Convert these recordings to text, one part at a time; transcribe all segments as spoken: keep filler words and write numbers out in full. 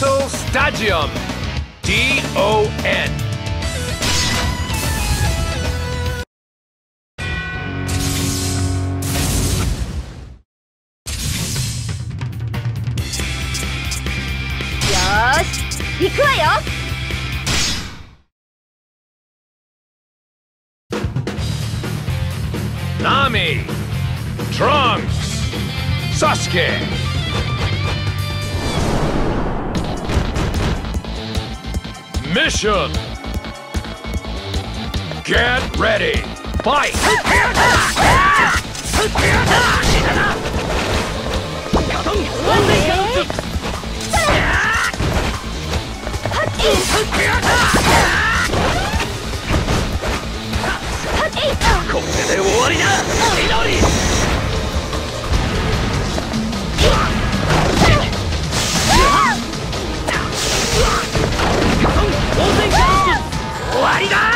Battle Stadium D O N行くわよ。Nami、Trunks、Sasuke。Mission。Get ready. Fight. いいこれで終わりだ緑終わりだい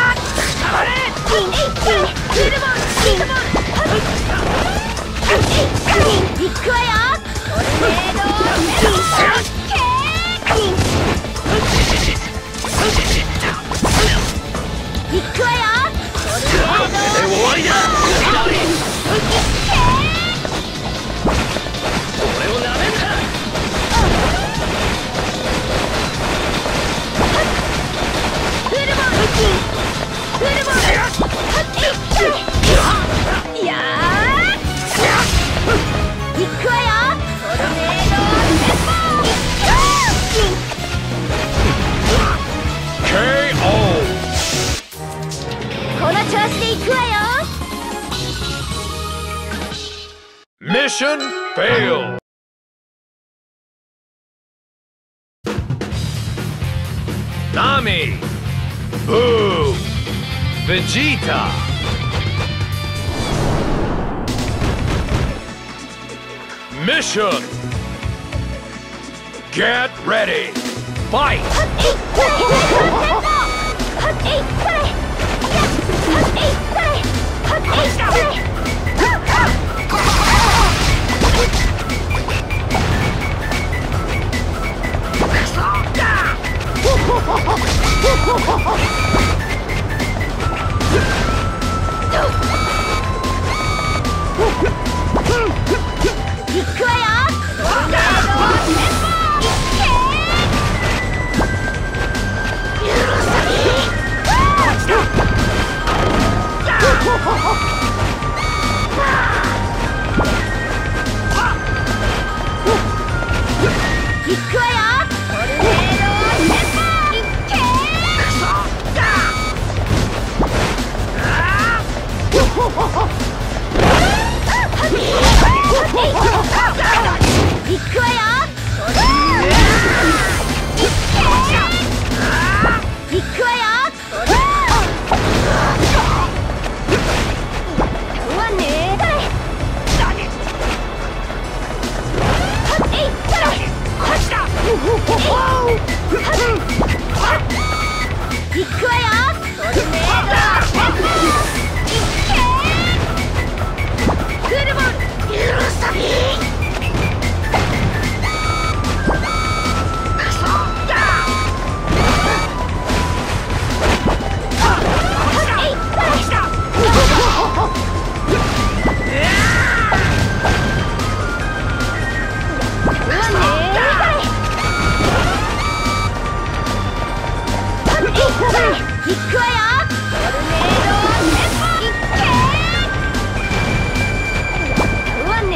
くわよ行くわよ。これで終わりだ。俺をなめるな。フルボール。フルボール。いやー。行くわよ。Mission failed. Nami, Boo, Vegeta. Mission. Get ready. Fight. 行くわよ。トルネードネット。行け。うわね。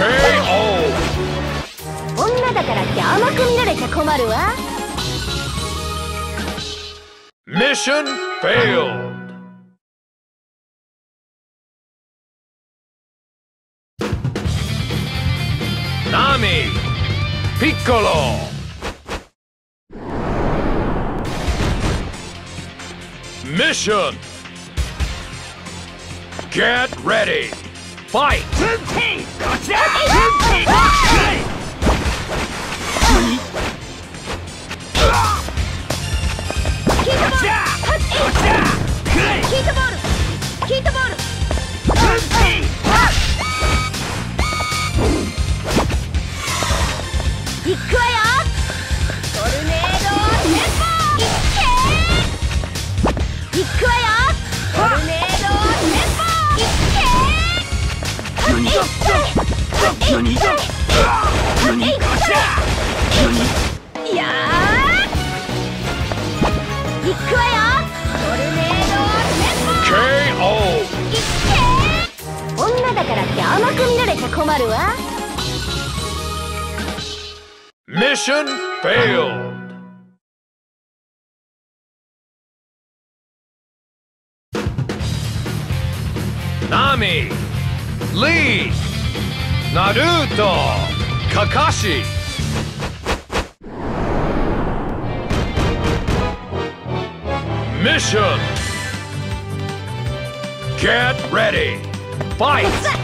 ケーオー。女だからって甘く見られちゃ困るわ。ミッションフェイル。Nami! Piccolo! Mission! Get ready! Fight! Luffy! Gotcha! Luffy! Gotcha! 行くわよ。トルネードテンポ。行くわよ。トルネードテンポ。何だった？何だ？何だ？何？いや。行くわよ。トルネードテンポ。ケーオー。女だからって甘く見られちゃ困るわ。Mission failed. Nami, Lee, Naruto, Kakashi. Mission. Get ready. Fight. Mission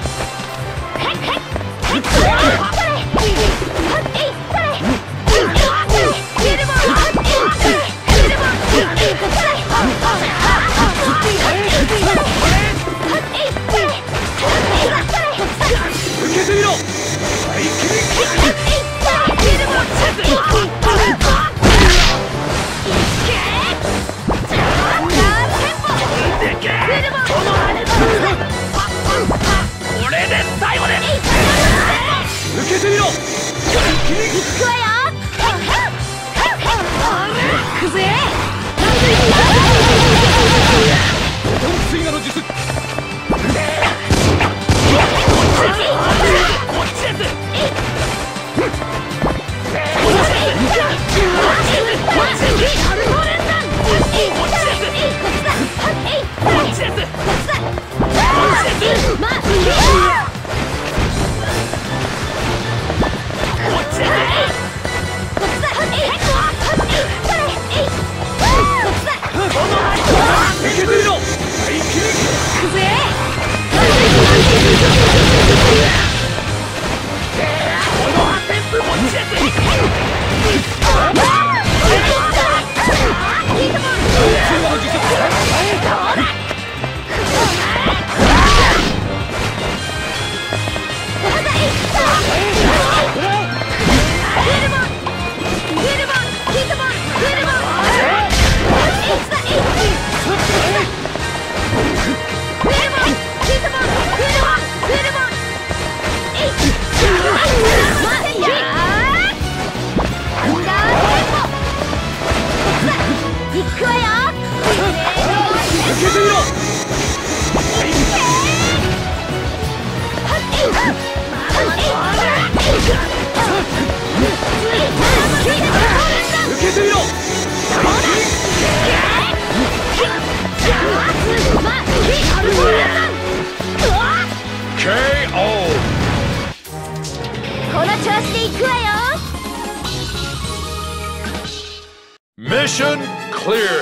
clear.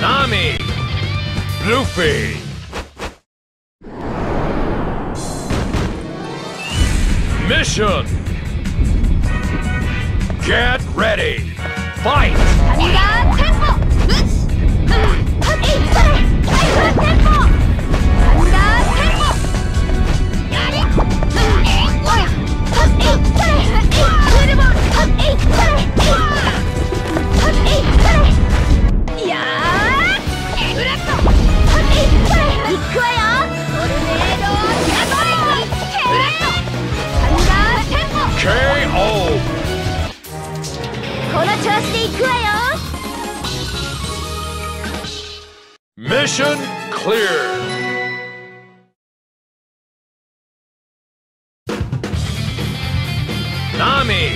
Nami, Luffy, mission. Get ready. Fight.ケーオー。 この調子でいくわよ。Mission clear. Nami!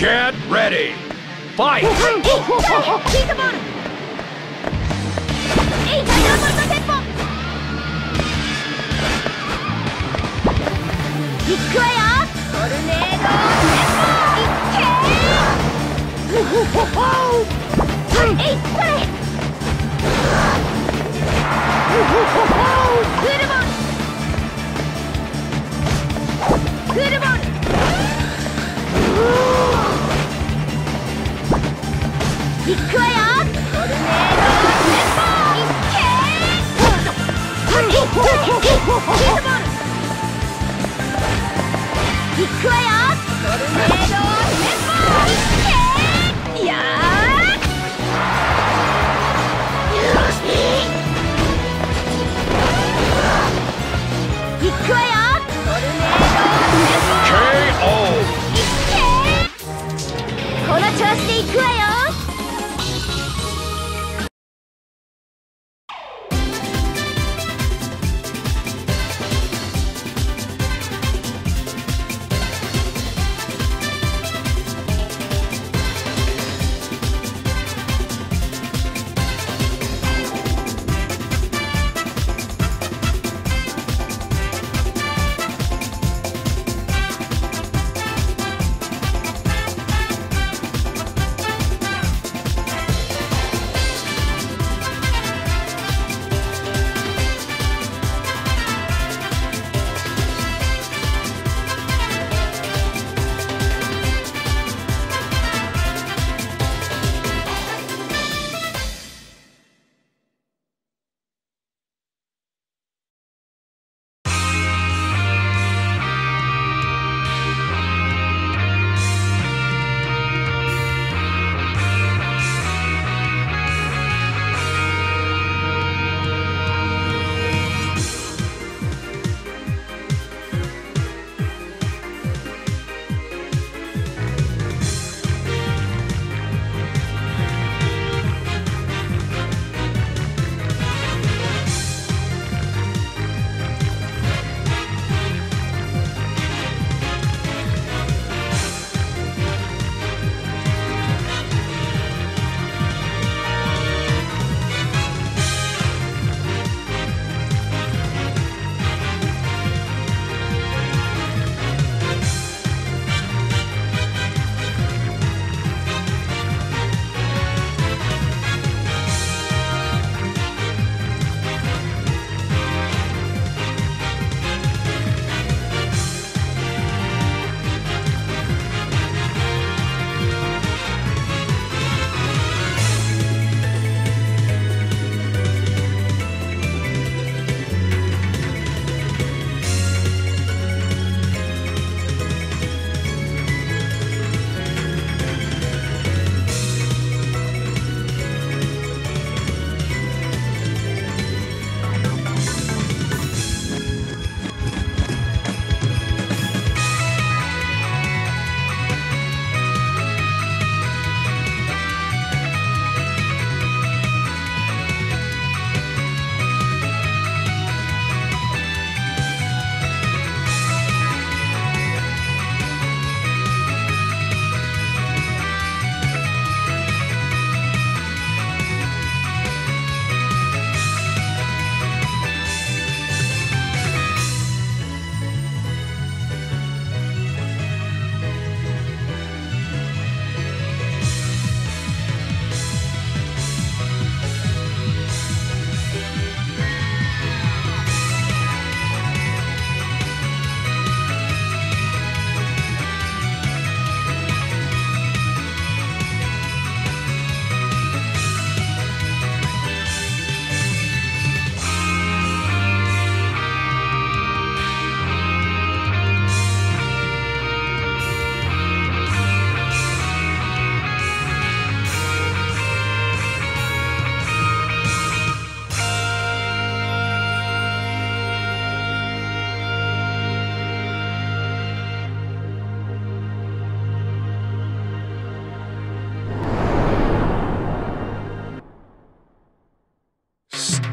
Get ready! Fight!クールボールいくわよトルネードテンポいっけークールボールいくわよトルネードテンポいっけーやーいくわよトルネードこの調子でいくわよ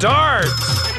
starts!